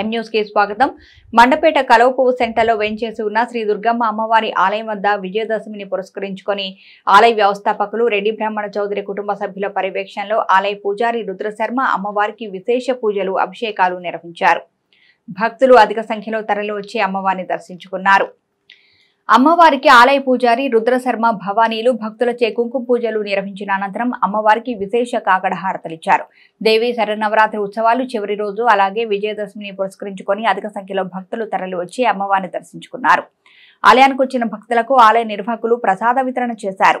M News కి స్వాగతం. మండపేట కలవపువ్వు సెంటర్లో వెంచేసి ఉన్న శ్రీ దుర్గమ్మ అమ్మవారి ఆలయం వద్ద విజయదశమిని పురస్కరించుకొని ఆలయ వ్యవస్థాపకులు రెడ్డి బ్రాహ్మణ చౌదరి కుటుంబ సభ్యుల పర్యవేక్షణలో ఆలయ పూజారి రుద్రశర్మ అమ్మవారికి విశేష పూజలు అభిషేకాలు నిర్వహించారు. భక్తులు అధిక సంఖ్యలో తరలివచ్చి అమ్మవారిని దర్శించుకున్నారు. అమ్మవారికి ఆలయ పూజారి రుద్రశర్మ భవానీలు భక్తులచే కుంకుమ పూజలు నిర్వహించిన అనంతరం అమ్మవారికి విశేష కాకడ హారతలిచ్చారు. దేవి శరన్నవరాత్రి ఉత్సవాలు చివరి రోజు అలాగే విజయదశమిని పురస్కరించుకొని అధిక సంఖ్యలో భక్తులు తరలివచ్చి అమ్మవారిని దర్శించుకున్నారు. ఆలయానికి వచ్చిన భక్తులకు ఆలయ నిర్వాహకులు ప్రసాద వితరణ చేశారు.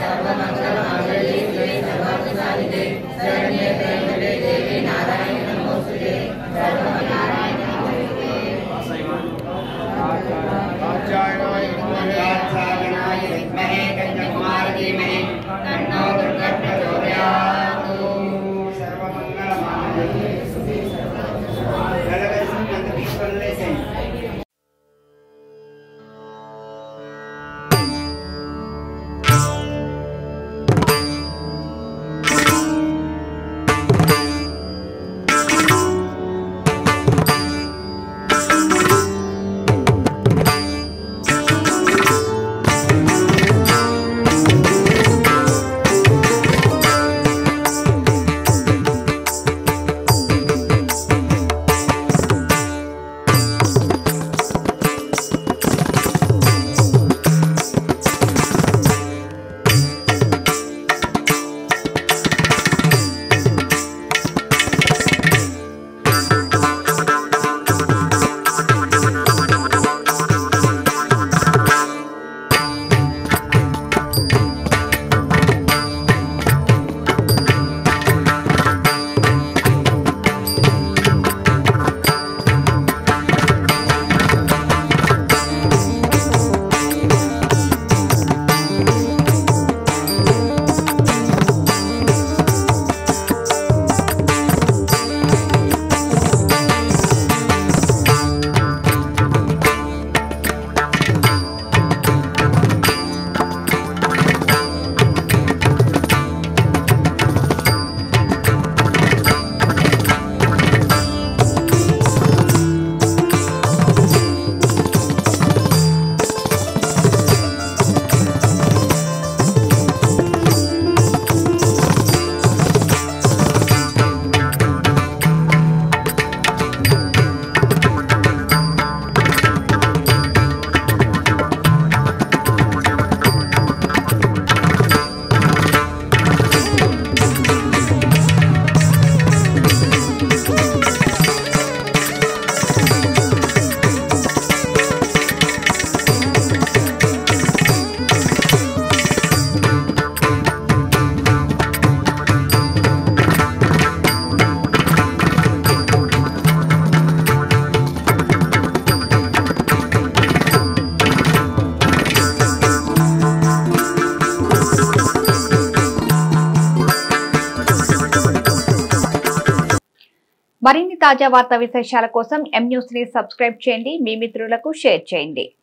सर्वमंगल मांगल्ये सर्वार्थ साधके शरण्ये त्र्यंबके देवी नारायणी नमोस्तुते सर्वनारायण नमोस्तुते वाचायनाय वाचायनाय विद्महे कन्याकुमारी धीमहि तन्नो दुर्गा प्रचोदयात् सर्वमंगल मांगल्ये మరిన్ని తాజా వార్తా విశేషాల కోసం M News ని సబ్స్క్రైబ్ చేయండి, మీ మిత్రులకు షేర్ చేయండి.